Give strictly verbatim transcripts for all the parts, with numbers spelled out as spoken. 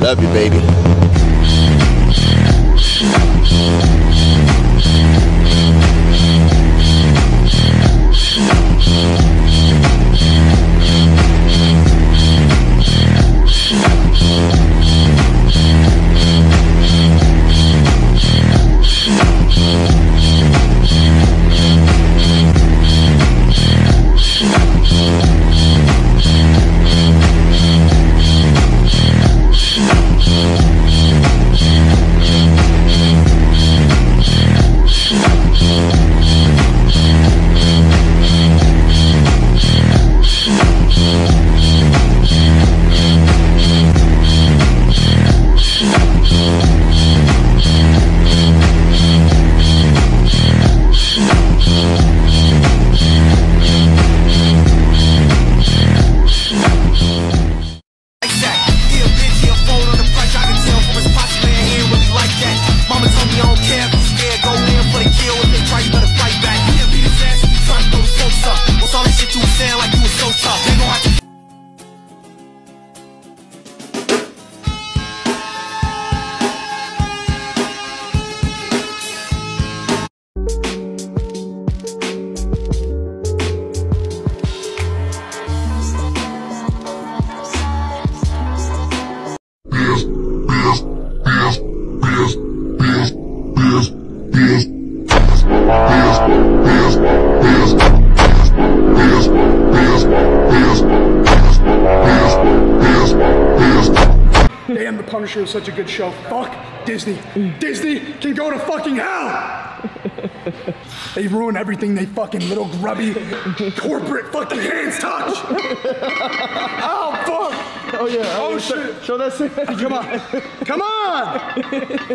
Love you, baby. Damn, The Punisher is such a good show. Fuck Disney. Mm. Disney can go to fucking hell! They ruin everything they fucking little grubby corporate fucking hands touch! Oh, fuck! Oh, yeah. Oh, oh shit. shit. Show that scene. Come on. Come on!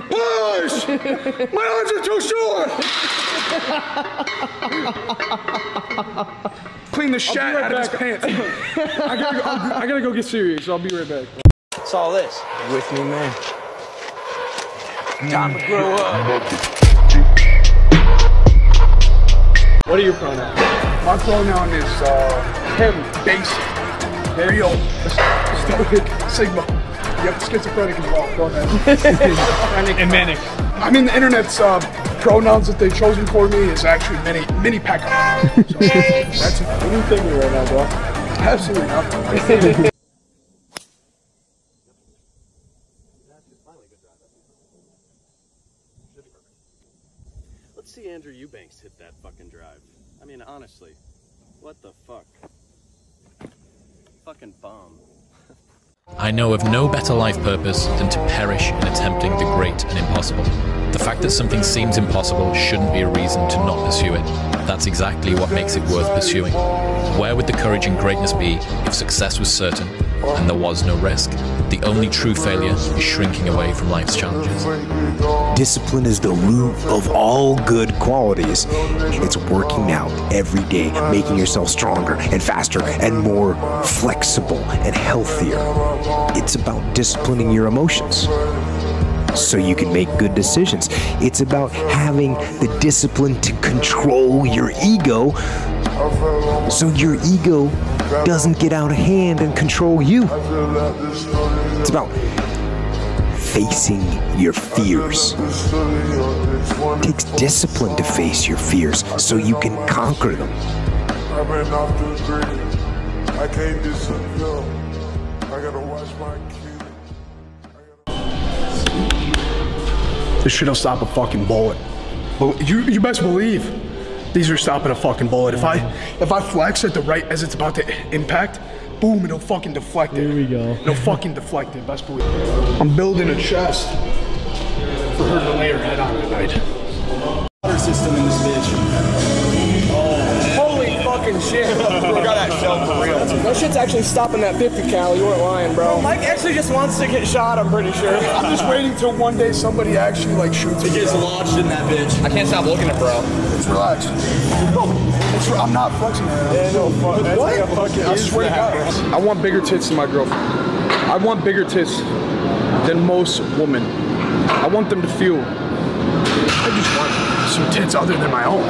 Push! My arms are too short! Clean the shit right out back. of his pants. I, gotta go, I gotta go get serious. I'll be right back. It's all this. You with me, man? Time to grow up. What are your pronouns? My pronoun is, uh, him, basic, real, stoic, sigma. Yep, schizophrenic as well, go ahead. And manic. I mean, the internet's, uh, pronouns that they've chosen for me is actually mini, mini pecker. So, that's a new thing right now, bro. Absolutely nothing. Let's see Andrew Eubanks hit that fucking drive. I mean, honestly, what the fuck? Fucking bomb. I know of no better life purpose than to perish in attempting the great and impossible. The fact that something seems impossible shouldn't be a reason to not pursue it. That's exactly what makes it worth pursuing. Where would the courage and greatness be if success was certain and there was no risk? The only true failure is shrinking away from life's challenges. Discipline is the root of all good qualities, and it's working out every day, making yourself stronger and faster and more flexible and healthier. It's about disciplining your emotions so you can make good decisions. It's about having the discipline to control your ego so your ego doesn't get out of hand and control you. It's about facing your fears. It takes discipline to face your fears so you can conquer them. I can't do something. I gotta watch my kids. This shit'll stop a fucking bullet. Well, you you best believe these are stopping a fucking bullet. If I if I flex at the right as it's about to impact, boom, it'll fucking deflect it. Here we go. It'll fucking deflect it, best believe it. I'm building a chest for her to lay her head on tonight. Water system in this bitch. Oh, holy fucking shit. We got that shell for real. No shit's actually stopping that fifty cal, you weren't lying, bro. Mike actually just wants to get shot, I'm pretty sure. I'm just waiting till one day somebody actually like shoots it. It gets lodged in that bitch. I can't stop looking at bro. It's relaxed. Oh. I'm not flexing right now. Yeah, no, fuck. That's what? Like a fucking, I swear to God. I want bigger tits than my girlfriend. I want bigger tits than most women. I want them to feel. I just want some tits other than my own.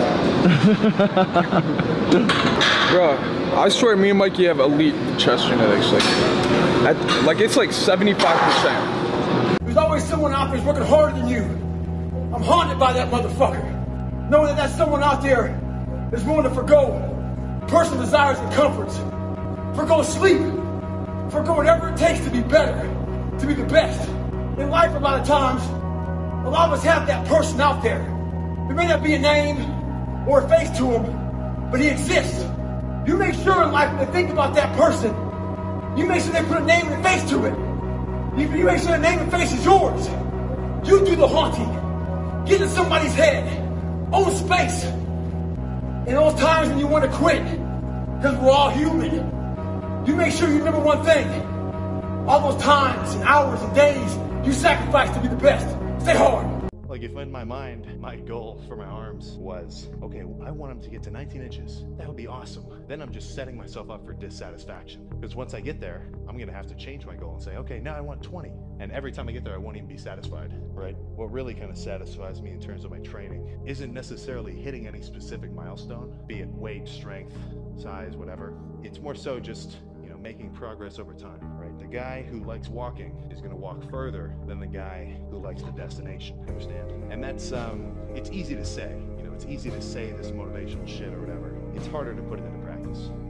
Bruh, I swear me and Mikey have elite chest genetics. Like. At, like, it's like seventy-five percent. There's always someone out there who's working harder than you. I'm haunted by that motherfucker. Knowing that that someone out there is willing to forgo personal desires and comforts. Forgo sleep. Forgo whatever it takes to be better. To be the best. In life, a lot of times, a lot of us have that person out there. There may not be a name or a face to him, but he exists. You make sure in life to think about that person. You make sure they put a name and a face to it. You, you make sure the name and face is yours. You do the haunting. Get in somebody's head. Own space. In those times when you want to quit, because we're all human, you make sure you remember one thing. All those times and hours and days you sacrifice to be the best. Stay hard. Like, if in my mind, my goal for my arms was, okay, I want him to get to nineteen inches. That would be awesome. Then I'm just setting myself up for dissatisfaction. Because once I get there, I'm gonna have to change my goal and say, okay, now I want twenty. And every time I get there, I won't even be satisfied, right? What really kind of satisfies me in terms of my training isn't necessarily hitting any specific milestone, be it weight, strength, size, whatever. It's more so just, you know, making progress over time, right? The guy who likes walking is going to walk further than the guy who likes the destination, understand? And that's, um, it's easy to say, you know, it's easy to say this motivational shit or whatever. It's harder to put it into practice.